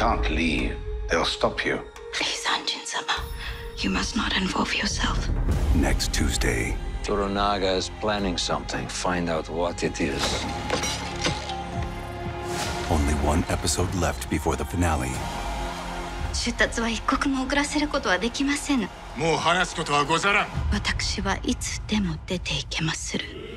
can't leave. They'll stop you. Please, Anjin-sama. You must not involve yourself. Next Tuesday. Toronaga is planning something. Find out what it is. Only one episode left before the finale. 出立は一刻も遅らせることはできません。もう話すことはござらん。私はいつでも出ていけまする。